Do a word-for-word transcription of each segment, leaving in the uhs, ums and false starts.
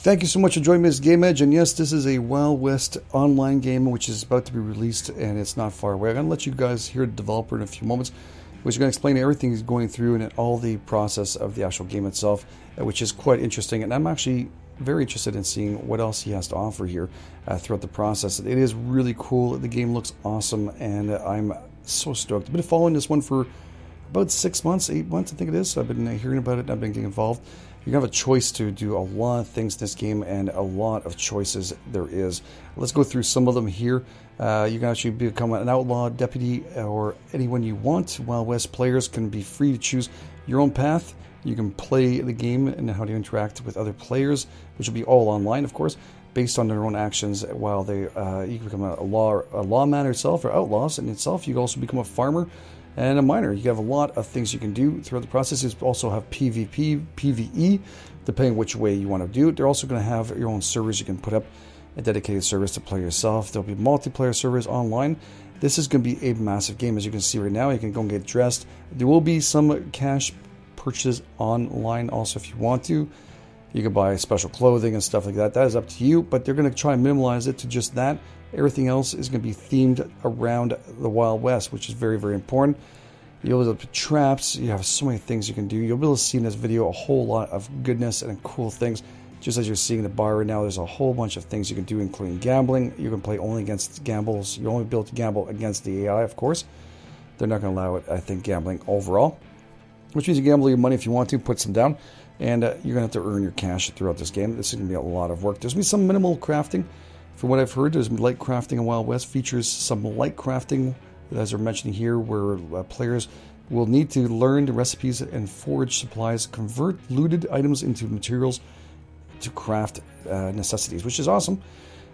Thank you so much for joining me at GameEdged. And yes, this is a Wild West online game which is about to be released, and it's not far away. I'm going to let you guys hear the developer in a few moments, which is going to explain everything he's going through and all the process of the actual game itself, which is quite interesting. And I'm actually very interested in seeing what else he has to offer here uh, throughout the process. It is really cool. The game looks awesome, and I'm so stoked. I've been following this one for about six months, eight months, I think it is. I've been hearing about it. I've been getting involved. You're going to have a choice to do a lot of things in this game, and a lot of choices there is. Let's go through some of them here. Uh, you can actually become an outlaw, deputy, or anyone you want. Wild West players can be free to choose your own path. You can play the game and how to interact with other players, which will be all online, of course, based on their own actions. While they, uh, you can become a law, a lawman yourself, or outlaws in itself. You can also become a farmer and a miner. You have a lot of things you can do throughout the process. You also have PvP, PvE, depending which way you want to do it. They're also going to have your own servers you can put up, a dedicated service to play yourself. There'll be multiplayer servers online. This is going to be a massive game, as you can see right now. You can go and get dressed. There will be some cash purchases online also if you want to. You can buy special clothing and stuff like that. That is up to you, but they're going to try and minimize it to just that. Everything else is going to be themed around the Wild West, which is very, very important. You'll have traps. You have so many things you can do. You'll be able to see in this video a whole lot of goodness and cool things. Just as you're seeing the bar right now, there's a whole bunch of things you can do, including gambling. You can play only against gambles. You're only able to gamble against the A I, of course. They're not going to allow it, I think, gambling overall, which means you gamble your money if you want to, put some down, and uh, you're going to have to earn your cash throughout this game. This is going to be a lot of work. There's going to be some minimal crafting. From what I've heard, there's light crafting in Wild West. Features some light crafting, as we're mentioning here, where uh, players will need to learn the recipes and forage supplies, convert looted items into materials to craft uh, necessities, which is awesome.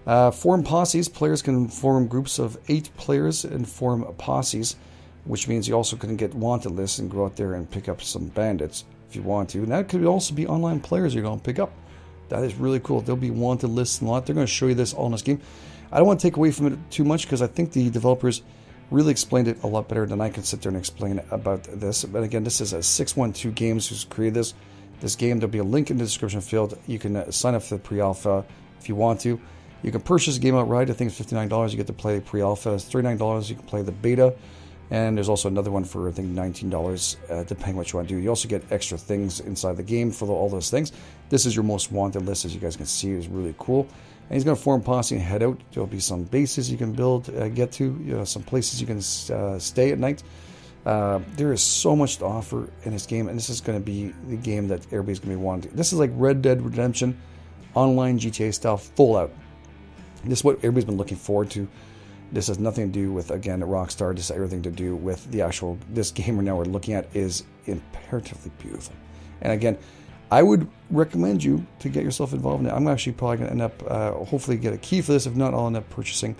Uh, form posses. Players can form groups of eight players and form posses, which means you also can get wanted lists and go out there and pick up some bandits if you want to. And that could also be online players you're going to pick up. That is really cool. There'll be wanted lists and a lot. They're going to show you this all in this game. I don't want to take away from it too much because I think the developers really explained it a lot better than I can sit there and explain about this. But again, this is a six one two Games who's created this. This game, there'll be a link in the description field. You can sign up for the pre-alpha if you want to. You can purchase the game outright. I think it's fifty-nine dollars. You get to play pre-alpha. It's thirty-nine dollars. You can play the beta. And there's also another one for, I think, nineteen dollars, uh, depending what you want to do. You also get extra things inside the game for the, all those things. This is your most wanted list, as you guys can see. It's really cool. And he's going to form posse and head out. There'll be some bases you can build, uh, get to, you know, some places you can uh, stay at night. Uh, there is so much to offer in this game, and this is going to be the game that everybody's going to be wanting. This is like Red Dead Redemption, online G T A style, full out. This is what everybody's been looking forward to. This has nothing to do with, again, Rockstar. This has everything to do with the actual, this game right now we're looking at is imperatively beautiful. And again, I would recommend you to get yourself involved in it. I'm actually probably going to end up, uh, hopefully get a key for this. If not, I'll end up purchasing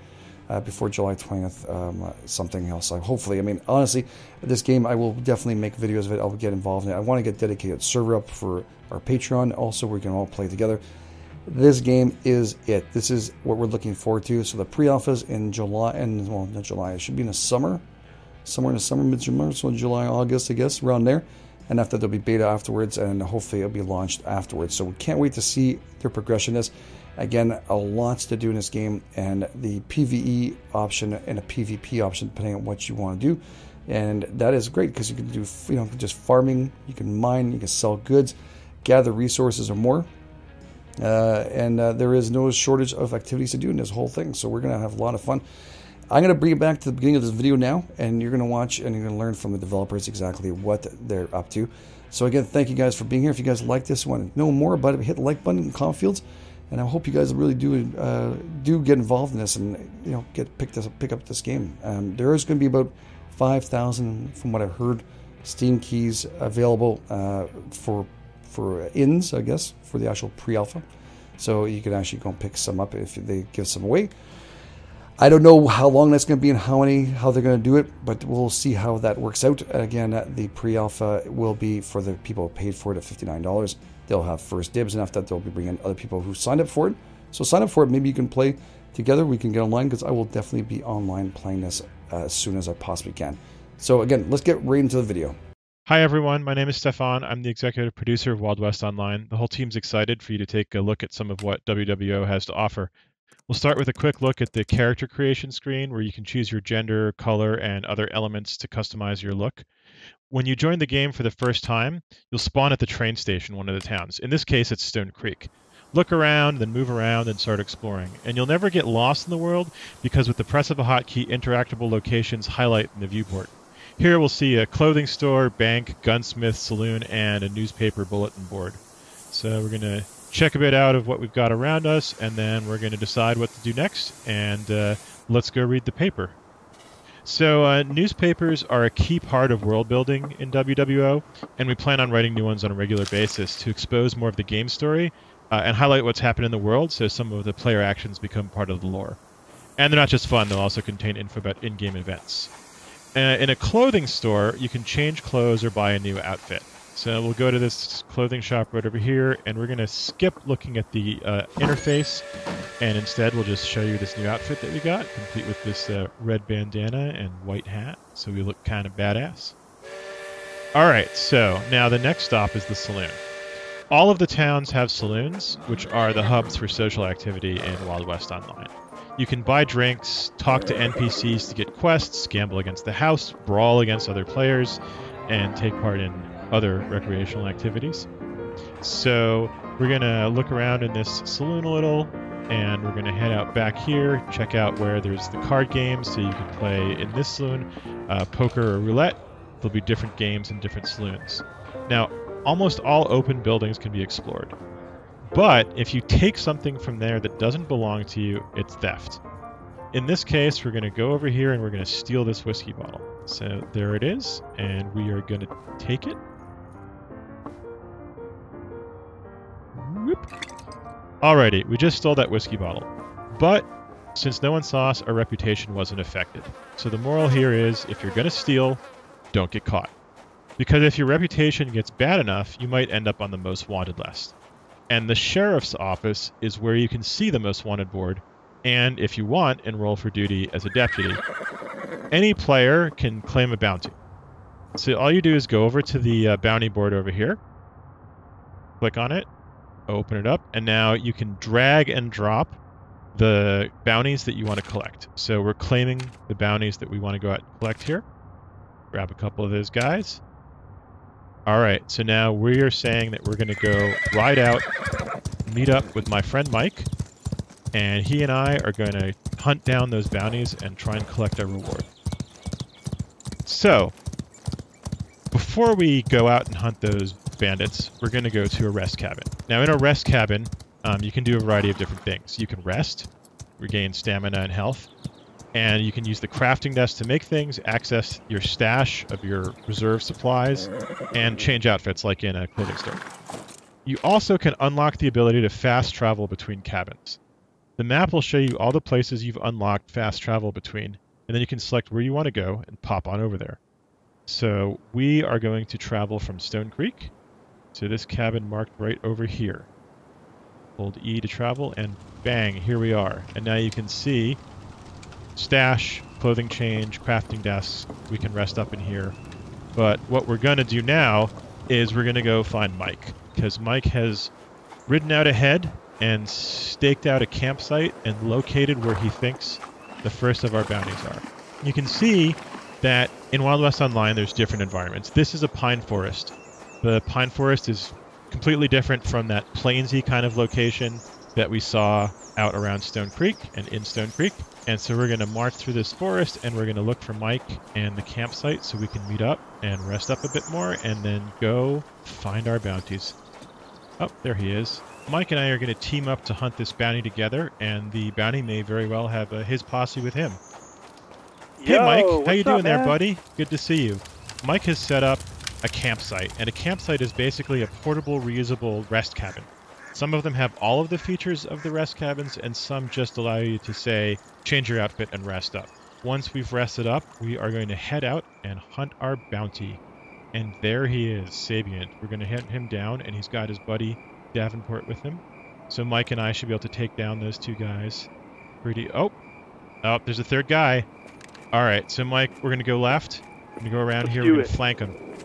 uh, before July twentieth, um, uh, something else. Like, hopefully, I mean, honestly, this game, I will definitely make videos of it. I'll get involved in it. I want to get dedicated server up for our Patreon also where we can all play together. This game is it. This is what we're looking forward to. So the pre-alphas in July, and well, not July, it should be in the summer, somewhere in the summer, mid-summer, so July, August, I guess, around there. And after there'll be beta afterwards, and hopefully it'll be launched afterwards. So we can't wait to see their progression. Is again a lot to do in this game, and the PvE option and a PvP option depending on what you want to do, and that is great because you can do, you know, just farming, you can mine, you can sell goods, gather resources or more. Uh, and uh, there is no shortage of activities to do in this whole thing, so we're going to have a lot of fun. I'm going to bring it back to the beginning of this video now, and you're going to watch and you're going to learn from the developers exactly what they're up to. So again, thank you guys for being here. If you guys like this one and know more about it, hit the like button in the comment fields, and I hope you guys really do uh, do get involved in this and, you know, get pick, this, pick up this game. Um, there is going to be about five thousand, from what I've heard, Steam keys available uh, for for ins, I guess, for the actual pre-alpha. So you can actually go and pick some up if they give some away. I don't know how long that's going to be and how many, how they're going to do it, but we'll see how that works out. Again, the pre-alpha will be for the people who paid for it at fifty-nine dollars. They'll have first dibs, and after that they'll be bringing other people who signed up for it. So sign up for it. Maybe you can play together. We can get online because I will definitely be online playing this uh, as soon as I possibly can. So again, let's get right into the video. Hi, everyone. My name is Stefan. I'm the executive producer of Wild West Online. The whole team's excited for you to take a look at some of what W W O has to offer. We'll start with a quick look at the character creation screen, where you can choose your gender, color, and other elements to customize your look. When you join the game for the first time, you'll spawn at the train station, one of the towns. In this case, it's Stone Creek. Look around, then move around, and start exploring. And you'll never get lost in the world, because with the press of a hotkey, interactable locations highlight in the viewport. Here we'll see a clothing store, bank, gunsmith, saloon, and a newspaper bulletin board. So we're going to check a bit out of what we've got around us, and then we're going to decide what to do next, and uh, let's go read the paper. So uh, newspapers are a key part of world building in W W O, and we plan on writing new ones on a regular basis to expose more of the game story uh, and highlight what's happened in the world, so some of the player actions become part of the lore. And they're not just fun, they'll also contain info about in-game events. Uh, in a clothing store, you can change clothes or buy a new outfit. So we'll go to this clothing shop right over here, and we're going to skip looking at the uh, interface, and instead we'll just show you this new outfit that we got, complete with this uh, red bandana and white hat, so we look kind of badass. Alright, so now the next stop is the saloon. All of the towns have saloons, which are the hubs for social activity in Wild West Online. You can buy drinks, talk to N P Cs to get quests, gamble against the house, brawl against other players, and take part in other recreational activities. So we're going to look around in this saloon a little, and we're going to head out back here, check out where there's the card games, so you can play in this saloon, uh, poker or roulette. There'll be different games in different saloons. Now, almost all open buildings can be explored. But if you take something from there that doesn't belong to you, it's theft. In this case, we're going to go over here and we're going to steal this whiskey bottle. So there it is, and we are going to take it. Whoop. Alrighty, we just stole that whiskey bottle. But since no one saw us, our reputation wasn't affected. So the moral here is, if you're going to steal, don't get caught. Because if your reputation gets bad enough, you might end up on the most wanted list. And the sheriff's office is where you can see the most wanted board, and if you want, enroll for duty as a deputy. Any player can claim a bounty. So all you do is go over to the uh, bounty board over here, click on it, open it up, and now you can drag and drop the bounties that you want to collect. So we're claiming the bounties that we want to go out and collect here. Grab a couple of those guys. Alright, so now we are saying that we're going to go ride out, meet up with my friend Mike, and he and I are going to hunt down those bounties and try and collect our reward. So, before we go out and hunt those bandits, we're going to go to a rest cabin. Now in a rest cabin, um, you can do a variety of different things. You can rest, regain stamina and health, and you can use the crafting desk to make things, access your stash of your reserve supplies, and change outfits like in a clothing store. You also can unlock the ability to fast travel between cabins. The map will show you all the places you've unlocked fast travel between, and then you can select where you want to go and pop on over there. So we are going to travel from Stone Creek to this cabin marked right over here. Hold E to travel, and bang, here we are. And now you can see stash, clothing change, crafting desks. We can rest up in here. But what we're going to do now is we're going to go find Mike, because Mike has ridden out ahead and staked out a campsite and located where he thinks the first of our bounties are. You can see that in Wild West Online there's different environments. This is a pine forest. The pine forest is completely different from that plainsy kind of location that we saw out around Stone Creek and in Stone Creek. And so we're going to march through this forest, and we're going to look for Mike and the campsite so we can meet up and rest up a bit more, and then go find our bounties. Oh, there he is. Mike and I are going to team up to hunt this bounty together, and the bounty may very well have uh, his posse with him. Yo, hey Mike, how you doing up, there, buddy? Good to see you. Mike has set up a campsite, and a campsite is basically a portable, reusable rest cabin. Some of them have all of the features of the rest cabins, and some just allow you to, say, change your outfit and rest up. Once we've rested up, we are going to head out and hunt our bounty. And there he is, Sabient. We're going to hunt him down, and he's got his buddy Davenport with him. So Mike and I should be able to take down those two guys. Pretty... Oh! Oh, there's a third guy! Alright, so Mike, we're going to go left. We're going to go around Let's here, we're going to flank him.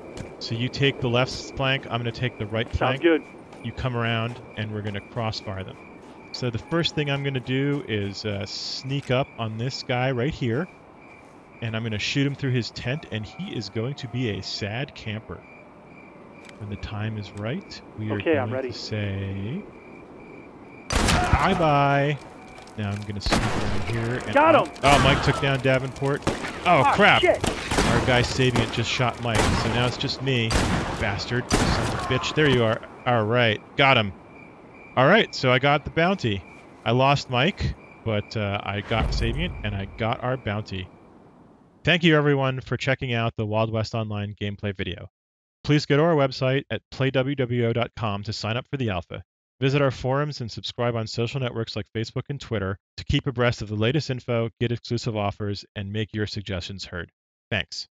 So you take the left flank, I'm going to take the right flank. Sounds good. You come around, and we're going to crossfire them. So the first thing I'm going to do is uh, sneak up on this guy right here, and I'm going to shoot him through his tent, and he is going to be a sad camper. When the time is right, we are okay, going I'm ready. to say... Bye-bye! Now I'm going to sneak around here. And Got him! I'm... Oh, Mike took down Davenport. Oh, oh crap! Shit. Our guy Sabient just shot Mike, so now it's just me. Bastard. Son of a bitch. There you are. Alright. Got him. Alright, so I got the bounty. I lost Mike, but uh, I got Sabient, and I got our bounty. Thank you, everyone, for checking out the Wild West Online gameplay video. Please go to our website at play w w o dot com to sign up for the alpha. Visit our forums and subscribe on social networks like Facebook and Twitter to keep abreast of the latest info, get exclusive offers, and make your suggestions heard. Thanks.